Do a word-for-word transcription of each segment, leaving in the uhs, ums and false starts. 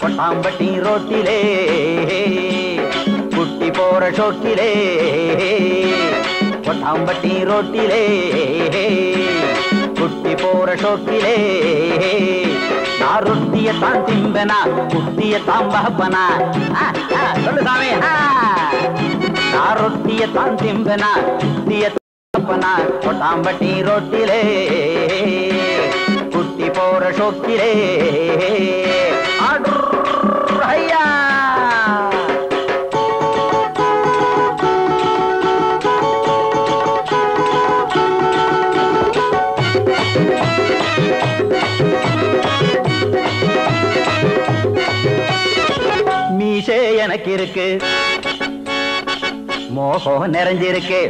कोट्टाम्पट्टी रोटिले कुट्टी पोर शोटिले कोट्टाम्पट्टी रोटिले कुट्टी पोर शोटिले ना रोटिये तां तिंबना कुट्टिये तां बहबना आ आ बोल सामे आ ना रोटिये तां तिंबना कुट्टिये तां बहबना कोट्टाम्पट्टी रोटिले कुट्टी पोर शोटिले मीशे एनक्कु मोहम निरंजिरुक्कु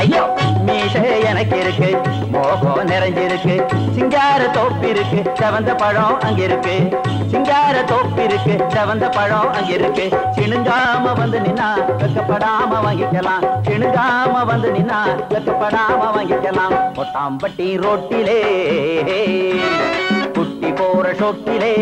अय्यो मीशे एनक्कु मोहम निरंजिरुक्कु सिंगार तोप्पु इरुक्कु सवंद पळम अंग इरुक्कु सिंगार तोप्पु इरुक्कु सवंद पळम अंग इरुक्कु चिणुंगाम वंदु निन्ना वेक्कपडाम वांगिक्कलाम चिणुंगाम वंदु निन्ना वेक्कपडाम वांगिक्कलाम कोट्टाम्पट्टी रोट्टिले कुट्टी पोर शोट्टिले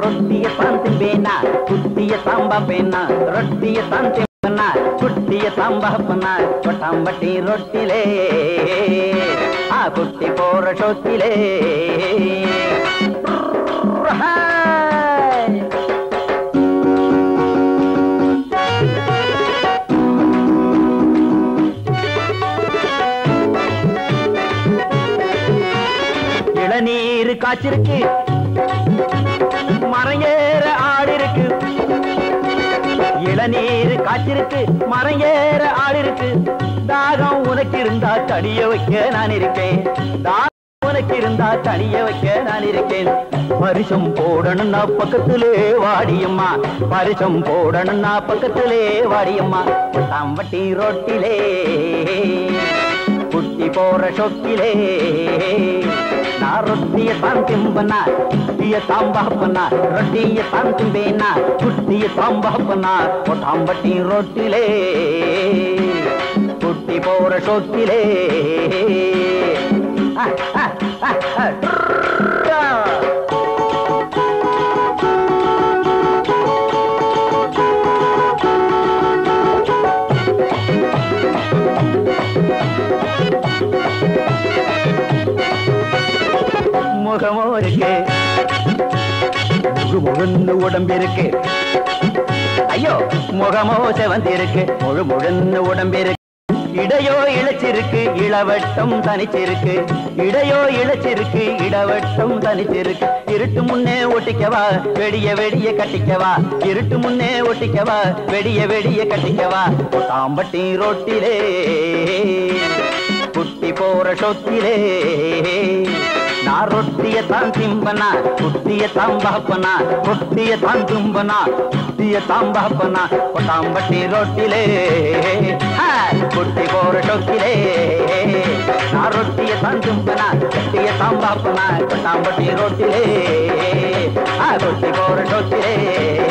रोटिये तांति बेना कुट्टिये तांबा बेना रोटिये तांति बना कुट्टिये तांबा बना कोट्टाम्पट्टी रोटिले आ कुट्टी पोर शोटिले इळनीर काचिरुक्कु मरंगेर आडिरुक्कु इळनीर काचिरुक्कु मरंगेर आडिरुक्कु दागम उनक्कु इरुंदा तडिय वैक्क नान इरुक्केन दागम उनक्कु इरुंदा तडिय वैक्क नान इरुक्केन परिशम पोडणुन्ना पक्कत्तिले वाडियम्मा परिशम पोडणुन्ना पक्कत्तिले वाडियम्मा कोट्टाम्पट्टी रोट्टिले कुट्टी पोर शोट्टिले ना रोटिये तां तिंबना कुट्टिये तां बहबना रोटिये तां तिंबेना कुट्टिये तां बहबना कोट्टाम्पट्टी रोटिले कुट्टी पोर शोटिले आ आ आ आ முகமோ இருக்கு முழுமுழுந்து உடம்பிருக்கு ஐயோ முகமோ செவந்திருக்கு முழுமுழுந்து உடம்பிருக்கு இடையோ இழைச்சிருக்கு இளவட்டம் தனிச்சிருக்கு இடையோ இழைச்சிருக்கு இளவட்டம் தனிச்சிருக்கு இருட்டு முன்னே ஒட்டிக்கவா வெடிய வெடிய கட்டிக்கவா இருட்டு முன்னே ஒட்டிக்கவா வெடிய வெடிய கட்டிக்கவா கோட்டாம்பட்டி ரோட்டிலே குட்டி போற சொத்திலே ना रोटिये तां तिंबना कुट्टिये तां बहबना रोटिये तां तिंबना कुट्टिये तां बहबना कोट्टाम्पट्टी रोटिले हा कुट्टी पोर शोटिले ना रोटिये तां तिंबना कुट्टिये तां बहबना कोट्टाम्पट्टी रोटिले हा कुट्टी पोर शोटिले।